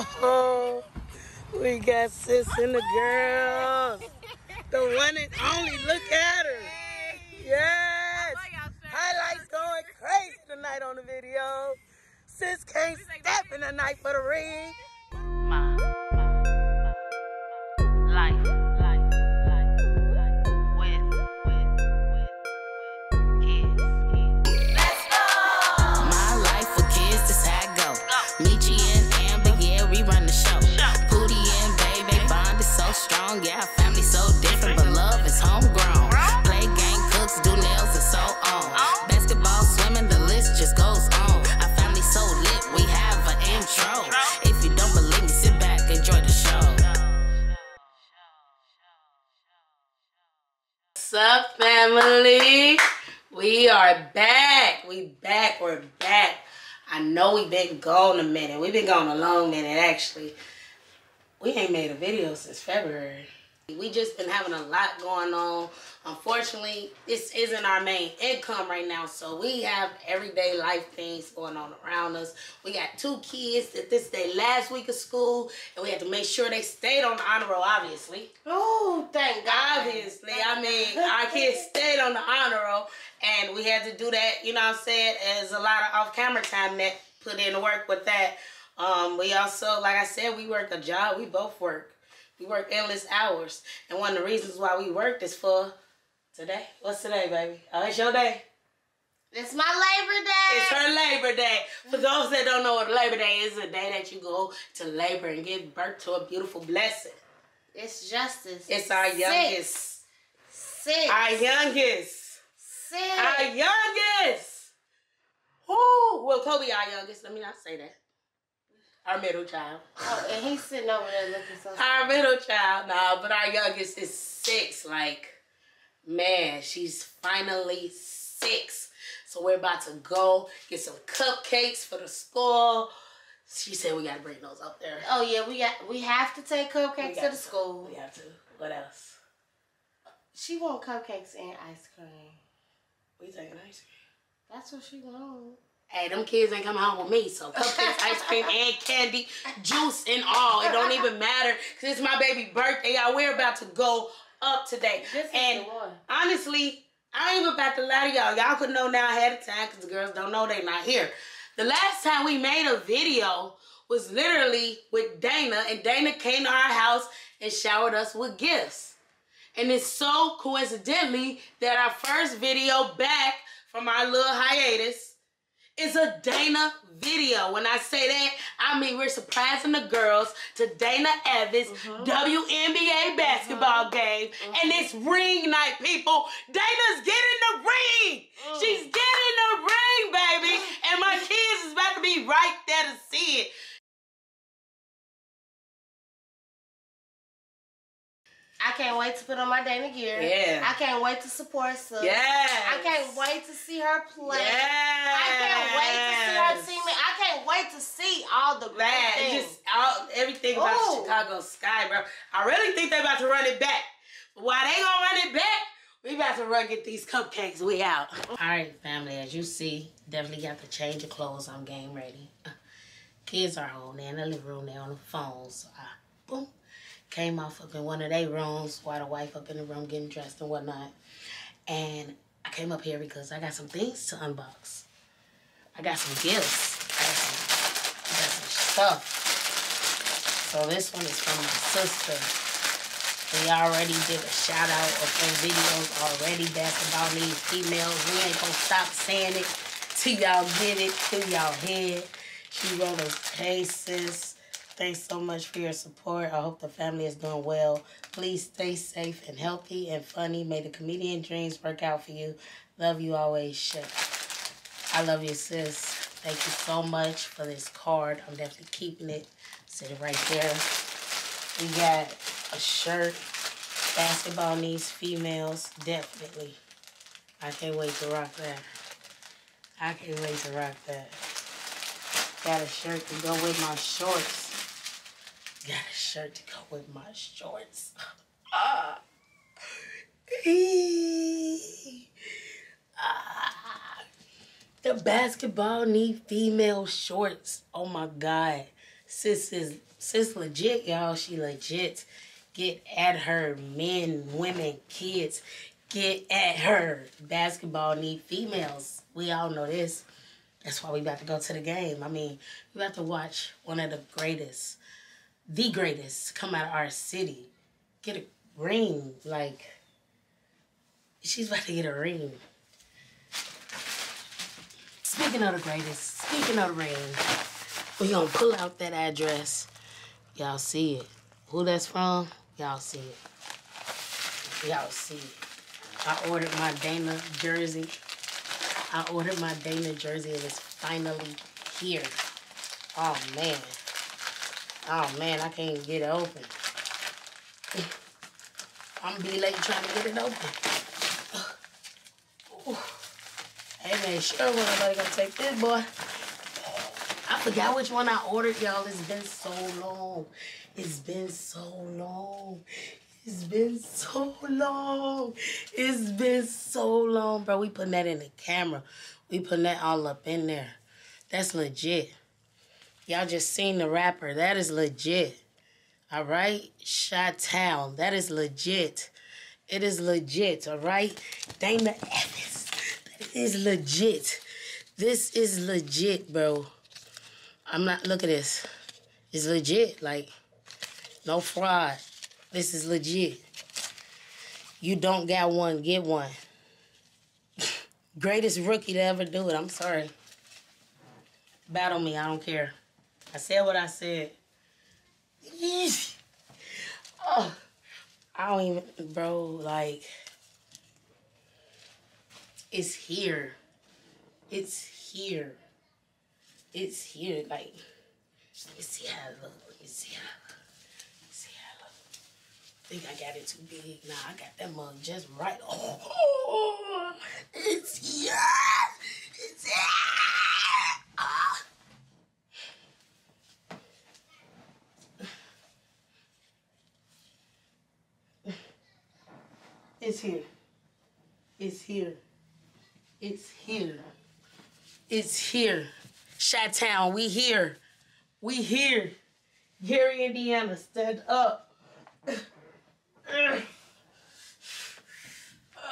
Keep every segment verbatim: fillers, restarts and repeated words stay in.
Oh, we got sis and the girls. The one and only, look at her. Yes. Highlights going crazy tonight on the video. Sis can't step in the night for the ring. My, my, my life, life, life, life, with, with, with kids, kids. Let's go! My life with kids, this how I go. go. Michi and Amber, yeah, we run the show. show. Pootie and Baby, bond is so strong. Yeah, our family so different, but love is homegrown. Right? Play gang, cooks, do nails, and so on. Oh. Basketball, swimming, the list just goes on. Our family so lit, we have an intro. intro. What's up, family? We are back. We back. We're back. I know we've been gone a minute. We've been gone a long minute, actually. We ain't made a video since February. We just been having a lot going on. Unfortunately, this isn't our main income right now, so we have everyday life things going on around us. We got two kids that this day last week of school, and we had to make sure they stayed on the honor roll, obviously. Oh, thank God. Obviously. I mean, our kids stayed on the honor roll, and we had to do that, you know what I'm saying, as a lot of off-camera time that put in work with that. Um, we also, like I said, we work a job. We both work. We work endless hours. And one of the reasons why we worked is for today. What's today, baby? Oh, it's your day. It's my Labor Day. It's her Labor Day. For those that don't know what Labor Day is, it's a day that you go to labor and give birth to a beautiful blessing. It's justice. It's our youngest. Six. Our youngest. Six. Our youngest. Who? Well, Kobe, our youngest. Let me not say that. Our middle child. Oh, and he's sitting over there looking so sad. Our middle child, nah, but our youngest is six. Like, man, she's finally six. So we're about to go get some cupcakes for the school. She said we gotta bring those up there. Oh yeah, we got we have to take cupcakes to the school. We have to. What else? She wants cupcakes and ice cream. We taking ice cream. That's what she wants. Hey, them kids ain't coming home with me, so cupcakes, ice cream, and candy, juice, and all. It don't even matter, because it's my baby's birthday. Y'all, we're about to go up today. This and is the one. Honestly, I ain't even about to lie to y'all. Y'all could know now ahead of time, because the girls don't know they not here. The last time we made a video was literally with Dana, and Dana came to our house and showered us with gifts. And it's so coincidentally that our first video back from our little hiatus, it's a Dana video. When I say that, I mean we're surprising the girls to Dana Evans' mm-hmm. W N B A basketball mm-hmm. game. Mm-hmm. And it's ring night, people. Dana's getting the ring. Mm. She's getting the ring, baby. And my kids is about to be right there to see it. I can't wait to put on my Dana gear. Yeah. I can't wait to support her. Yes. I can't wait to see her play. Yes. I can't wait to see her team. I can't wait to see all the great Man, things. Just all, everything Ooh. About the Chicago Sky, bro. I really think they're about to run it back. But while they gonna run it back, we about to run get these cupcakes. We out. All right, family. As you see, definitely got to change your clothes. I'm game ready. Kids are home. They're in the living room. They're on the phones. So I, boom. Came off up in one of their rooms while the wife up in the room getting dressed and whatnot. And I came up here because I got some things to unbox. I got some gifts. I got some, I got some stuff. So this one is from my sister. We already did a shout out or some videos already back about these females. We ain't gonna stop saying it till y'all get it, till y'all hear. She wrote us, "Hey sis, thanks so much for your support. I hope the family is doing well. Please stay safe and healthy and funny. May the comedian dreams work out for you. Love you always, Chef." I love you, sis. Thank you so much for this card. I'm definitely keeping it. Sit it right there. We got a shirt. Basketball needs females. Definitely. I can't wait to rock that. I can't wait to rock that. Got a shirt to go with my shorts. Got a shirt to go with my shorts. Uh, ee, uh, the basketball need female shorts. Oh my God. sis is sis legit, y'all. She legit. Get at her, men, women, kids. Get at her. Basketball need females. We all know this. That's why we about to go to the game. I mean, we about to watch one of the greatest, the greatest, come out of our city. Get a ring. Like, she's about to get a ring. Speaking of the greatest, speaking of the ring, we gonna pull out that address. Y'all see it. Who that's from, y'all see it. Y'all see it. I ordered my Dana jersey. I ordered my Dana jersey and it's finally here. Oh, man. Oh, man, I can't get it open. I'm be late trying to get it open. Hey, man, sure wasn't nobody gonna take this, boy. I forgot which one I ordered, y'all. It's been so long. It's been so long. It's been so long. It's been so long, bro. We putting that in the camera. We putting that all up in there. That's legit. Y'all just seen the rapper. That is legit. All right? Chi-Town. That is legit. It is legit, all right? Dana Evans. That is legit. This is legit, bro. I'm not, look at this. It's legit, like, no fraud. This is legit. You don't got one, get one. Greatest rookie to ever do it, I'm sorry. Battle me, I don't care. I said what I said. Oh, I don't even, bro, like, it's here. It's here. It's here, like, you see how it look, you see how it look, you see how it look. I think I got it too big. Nah, I got that mug just right. Oh, oh, it's here, it's here. Oh. It's here, it's here, it's here, it's here. Chi-Town, we here. We here. Gary, Indiana, stand up.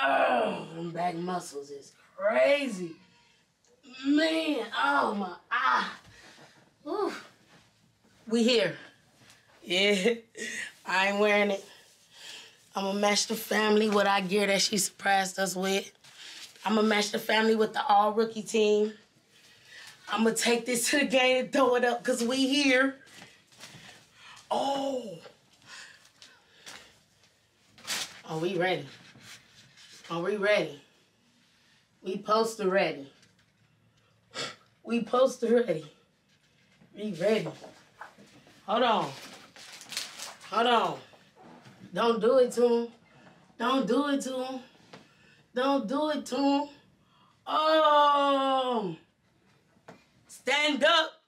Oh, them back muscles is crazy. Man, oh my eye. Woo. We here. Yeah, I ain't wearing it. I'm gonna match the family with our gear that she surprised us with. I'm gonna match the family with the all-rookie team. I'm going to take this to the game and throw it up because we here. Oh. Are we ready? Are we ready? We poster ready. We poster ready. We ready. Hold on. Hold on. Don't do it to him. Don't do it to him. Don't do it to him. Oh. Stand up.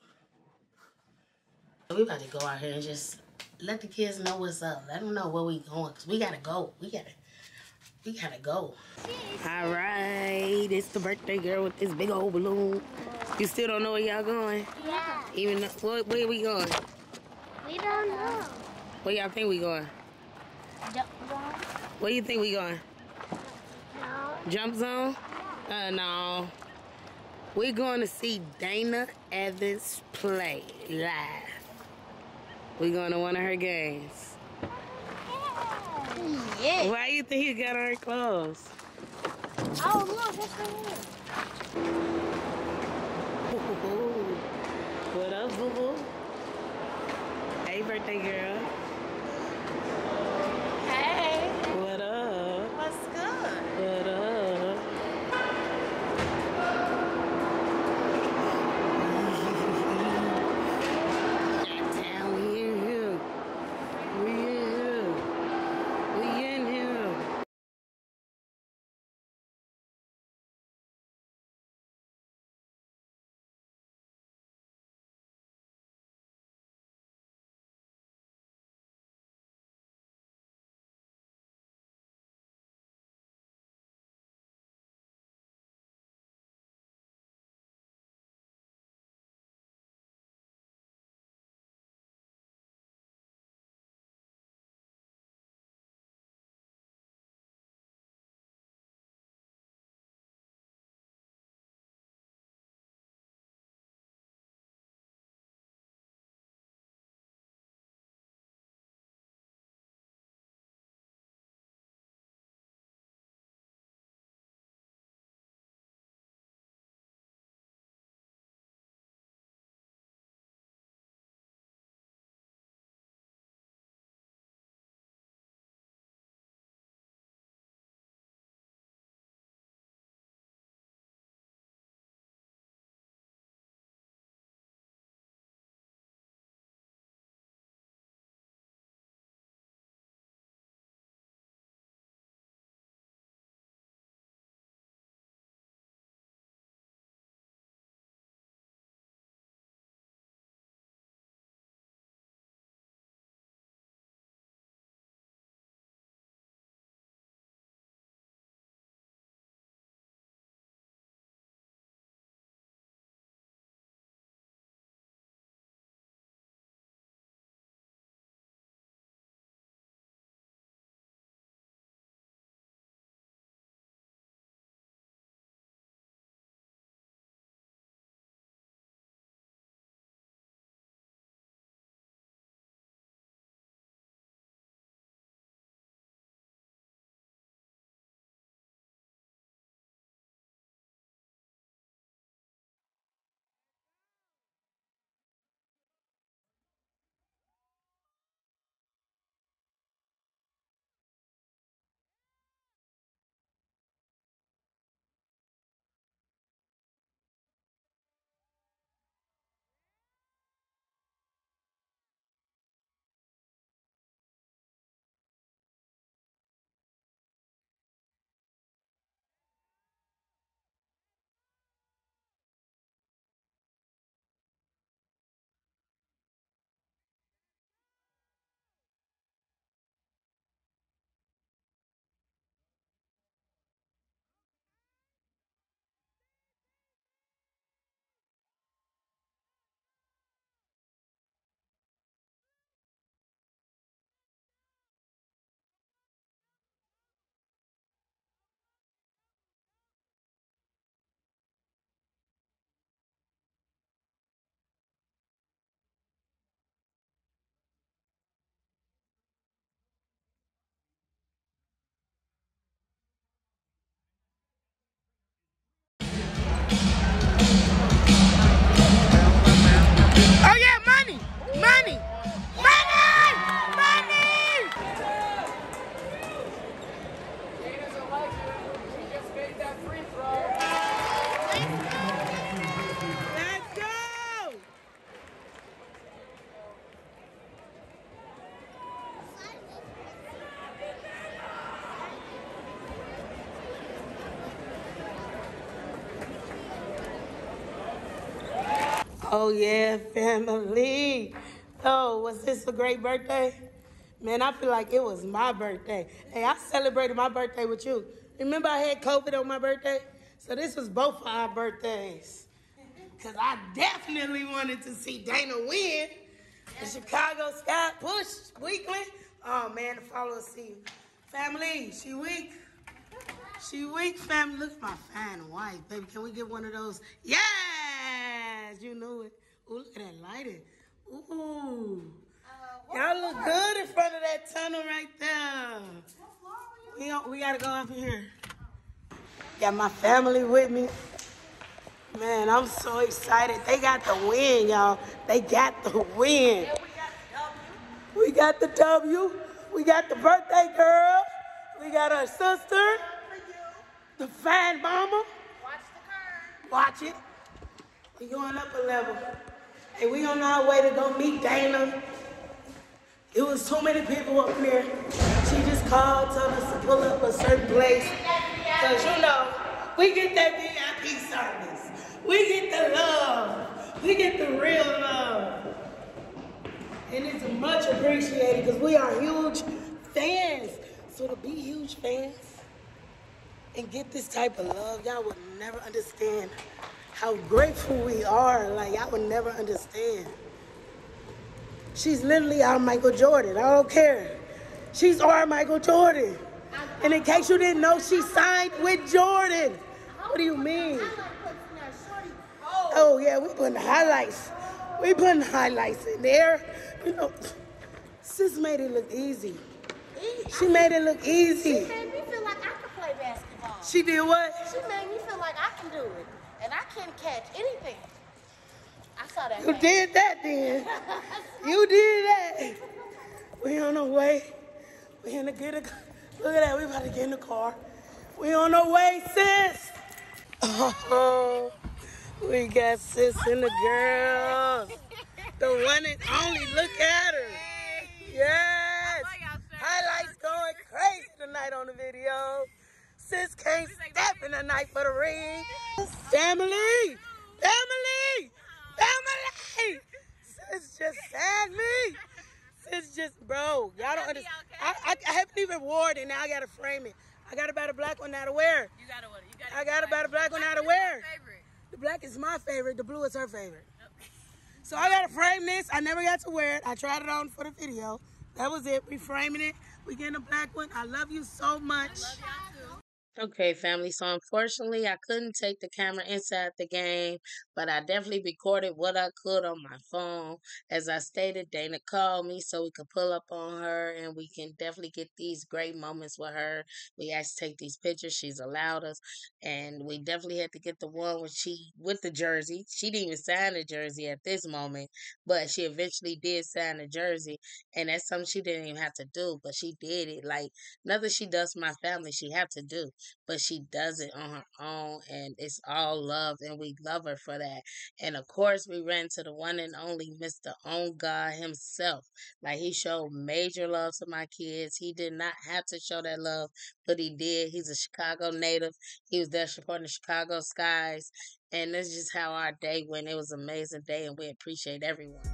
We about to go out here and just let the kids know what's up. Let them know where we going, because we got to go. We got to we gotta go. All right. It's the birthday girl with this big old balloon. You still don't know where y'all going? Yeah. Even though, where, where we going? We don't know. Where y'all think we going? Jump zone. Where you think we going? No. Jump zone? Yeah. Uh, no. We're going to see Dana Evans play live. We're going to one of her games. Yeah. Why you think you got on her clothes? Oh, look, that's her hair. What up, boo-boo? Hey, birthday girl. Hey. What up? What's good? What up? Oh, yeah, family. Oh, was this a great birthday? Man, I feel like it was my birthday. Hey, I celebrated my birthday with you. Remember I had COVID on my birthday? So this was both of our birthdays. Because I definitely wanted to see Dana win. The Chicago Sky push weekly. Oh, man, the followers see you. Family, she weak. She weak, family. Look at my fine wife, baby. Can we get one of those? Yes! You knew it. Ooh, look at that lighting. Ooh. Uh, Y'all look good in front of that tunnel right there. What floor were you on? We, we got to go up here. Got my family with me. Man, I'm so excited. They got the win, y'all. They got the win. Yeah, we got the W. We got the W. We got the birthday girl. We got our sister. The fine mama. Watch the curve. Watch it. We're going up a level. And we on our way to go meet Dana. It was too many people up here. She just called, told us to pull up a certain place. Because, you know, we get that V I P service. We get the love. We get the real love. And it's much appreciated because we are huge fans. So to be huge fans and get this type of love, y'all would never understand how grateful we are. Like, y'all would never understand. She's literally our Michael Jordan. I don't care. She's our Michael Jordan. And in case you didn't know, she signed with Jordan. What do you mean? Oh, yeah, we putting the highlights. We putting highlights in there. You know, sis made it look easy. easy. She I made it look easy. She made me feel like I could play basketball. She did what? She made me feel like I can do it. And I can't catch anything. I saw that. You hand. did that then. You did that. We on our way. We in the get a Look at that. We about to get in the car. We on our way, sis. Oh, we got sis and the girls. The one and only, look at her. Yes. Highlights going crazy tonight on the video. Sis can't step in the night for the ring. Family, family, family. Sis just had me. Sis just, bro, y'all don't understand. I, I, I haven't even worn it, now I gotta frame it. I got about a black one now to wear. You gotta wear it. I got about a black one now to wear. The black is my favorite, the blue is her favorite. So I gotta frame this. I never got to wear it. I tried it on for the video. That was it. We framing it. We getting a black one. I love you so much. I love y'all too. Okay, family. So unfortunately, I couldn't take the camera inside the game, but I definitely recorded what I could on my phone. As I stated, Dana called me so we could pull up on her, and we can definitely get these great moments with her. We asked to take these pictures. She's allowed us. And we definitely had to get the one with she with the jersey. She didn't even sign the jersey at this moment, but she eventually did sign the jersey. And that's something she didn't even have to do, but she did it. Like, nothing she does for my family she have to do, but she does it on her own, and it's all love, and we love her for that. And of course, we ran to the one and only Mister Own God himself. Like, he showed major love to my kids. He did not have to show that love, but he did. He's a Chicago native. He was there supporting the Chicago Skies. And that's just how our day went. It was an amazing day, and we appreciate everyone.